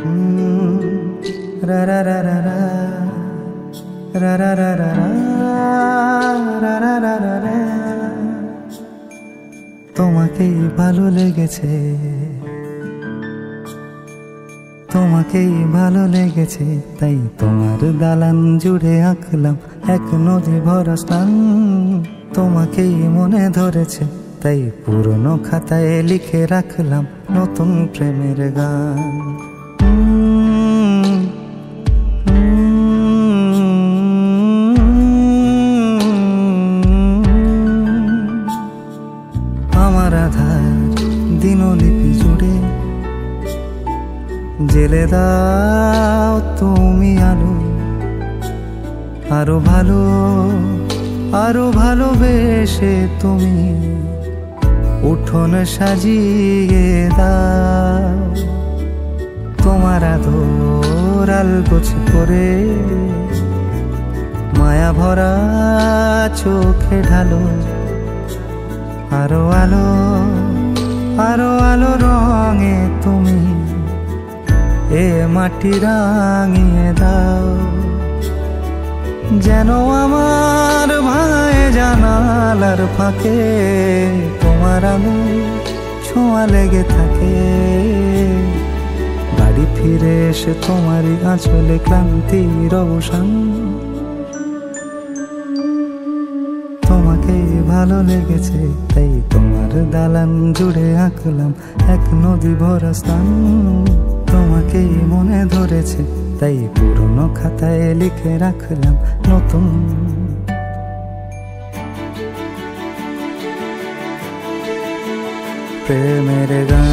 ra ra ra ra ra ra ra ra ra ra ra ra ra ra তোমাকেই ভালো লেগেছে, তোমাকেই ভালো লেগেছে, তাই তোমার দালান জুড়ে আঁকলাম এক নদী ভরা স্থান। তোমাকেই মনে ধরেছে, তাই পুরনো খাতায় লিখে রাখলাম নতুন প্রেমের গান। আমার আধার দিনলিপি জুড়ে জেলে দাও তুমি আলো, আরো ভালো আরো ভালোবেসে তুমি উঠোন সাজিয়ে দাও। তোমার আদর আলগোছে করে মায়া ভরা চোখে ঢালো আরো আলো, আরো আলো রঙে তুমি এ মাটি রাঙিয়ে দাও। যেন আমার ভাই জানালার ফাঁকে তোমার আঙুল ছোঁয়া লেগে থাকে, বাড়ি ফিরে এসে তোমারই আঁচলে ক্লান্তির অবসান। তোমাকে ভালো লেগেছে, তাই তোমার দালান জুড়ে আঁকলাম এক নদী ভরা স্থান। তোমাকেই মনে ধরেছে, তাই পুরনো খাতায় লিখে রাখলাম নতুন। প্রেমের গান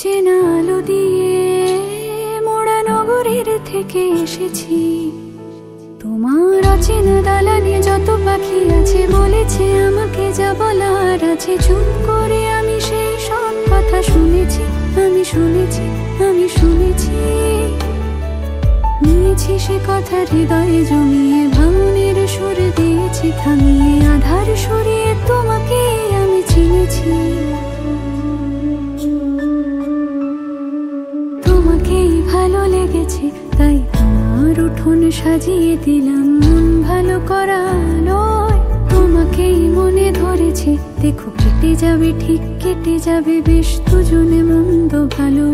চেনা আলো দিয়ে মোড়া নগরের থেকে এসেছি। তোমার অচেনা দালানে যত পাখি আছে বলেছে আমাকে যা বলার আছে, চুপ করে আমি সেই সব কথা শুনেছি, আমি শুনেছি, আমি শুনেছি। নিয়েছি সে কথা হৃদয়ে জমিয়ে, ভাঙনের সুর দিয়েছি থামিয়ে, আধার সরিয়ে তোমাকে আমি চিনেছি। ভালো লেগেছে, তাই তোমার উঠোন সাজিয়ে দিলাম মন ভালো করালো। তোমাকেই মনে ধরেছে, দেখো কেটে যাবে, ঠিক কেটে যাবে বেশ দুজনে মন্দ ভালো।